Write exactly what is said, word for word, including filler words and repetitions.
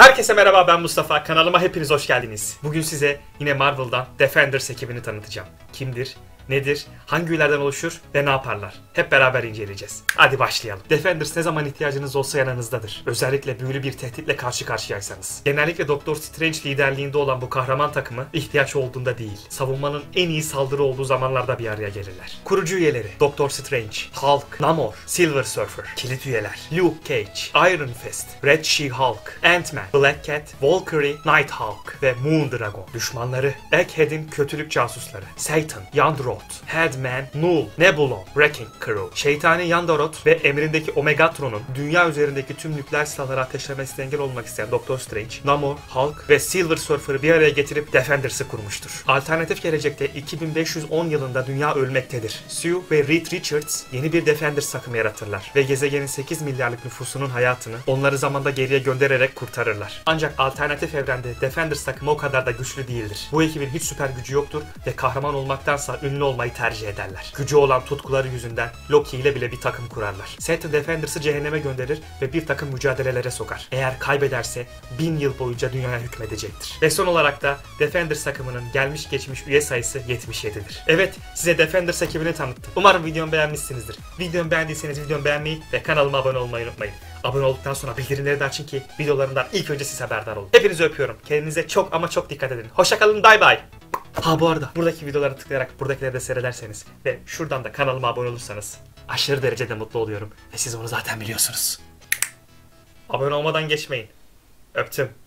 Herkese merhaba, ben Mustafa. Kanalıma hepiniz hoş geldiniz. Bugün size yine Marvel'dan Defenders ekibini tanıtacağım. Kimdir, nedir, hangi üyelerden oluşur ve ne yaparlar? Hep beraber inceleyeceğiz. Hadi başlayalım. Defenders ne zaman ihtiyacınız olsa yanınızdadır. Özellikle büyülü bir tehditle karşı karşıyaysanız. Genellikle Doctor Strange liderliğinde olan bu kahraman takımı ihtiyaç olduğunda değil, savunmanın en iyi saldırı olduğu zamanlarda bir araya gelirler. Kurucu üyeleri: Doctor Strange, Hulk, Namor, Silver Surfer. Kilit üyeler: Luke Cage, Iron Fist, Red She Hulk, Ant-Man, Black Cat, Valkyrie, Nighthawk ve Moon Dragon. Düşmanları: Egghead'in kötülük casusları, Satan, Yandro, Headman, Null, Nebulon, Wrecking Crew. Şeytani Yandoroth ve emrindeki Omegatron'un dünya üzerindeki tüm nükleer silahları ateşlemesine engel olmak isteyen Doctor Strange, Namor, Hulk ve Silver Surfer'ı bir araya getirip Defenders'ı kurmuştur. Alternatif gelecekte iki bin beş yüz on yılında dünya ölmektedir. Sue ve Reed Richards yeni bir Defenders takımı yaratırlar ve gezegenin sekiz milyarlık nüfusunun hayatını onları zamanda geriye göndererek kurtarırlar. Ancak alternatif evrende Defenders takımı o kadar da güçlü değildir. Bu ekibin hiç süper gücü yoktur ve kahraman olmaktansa ünlü olmayı tercih ederler. Gücü olan tutkuları yüzünden Loki ile bile bir takım kurarlar. Santa Defenders'ı cehenneme gönderir ve bir takım mücadelelere sokar. Eğer kaybederse bin yıl boyunca dünyaya hükmedecektir. Ve son olarak da Defenders takımının gelmiş geçmiş üye sayısı yetmiş yedidir. Evet, size Defenders ekibini tanıttım. Umarım videomu beğenmişsinizdir. Videomu beğendiyseniz videomu beğenmeyi ve kanalıma abone olmayı unutmayın. Abone olduktan sonra bildirimleri de açın ki videolarımdan ilk önce siz haberdar olun. Hepinizi öpüyorum. Kendinize çok ama çok dikkat edin. Hoşçakalın. Bay bay. Ha bu arada buradaki videolara tıklayarak buradakileri de seyrederseniz ve şuradan da kanalıma abone olursanız aşırı derecede mutlu oluyorum. Ve siz onu zaten biliyorsunuz. Abone olmadan geçmeyin. Öptüm.